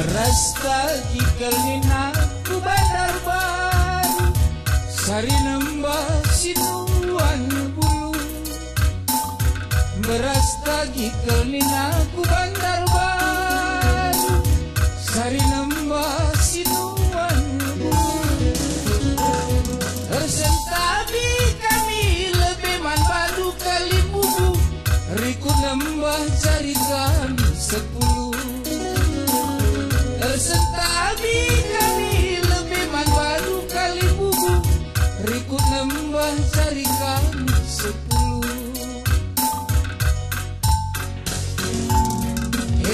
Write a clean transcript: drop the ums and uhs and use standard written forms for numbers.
Berastagi kelina kubadar baru sari nambah sinuan bulu. Berastagi kelina kubadar baru sari nambah sinuan bulu. Tersentabi kami lebih manpadu kali bubu riku nambah cari kami 10. Tersentabi kami lebih manbaru kali bubu riku nambah cari kami 10.